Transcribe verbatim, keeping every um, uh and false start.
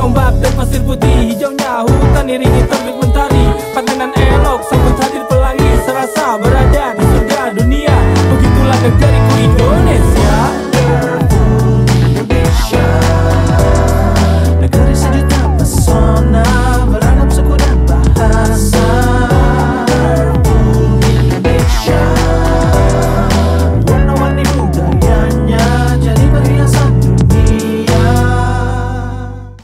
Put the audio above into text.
ombak dan pasir putih, hijaunya hutan iringi terbit mentari, pantanan elok sambut hadir pelangi, serasa berada di surga dunia. Begitulah negariku Indonesia.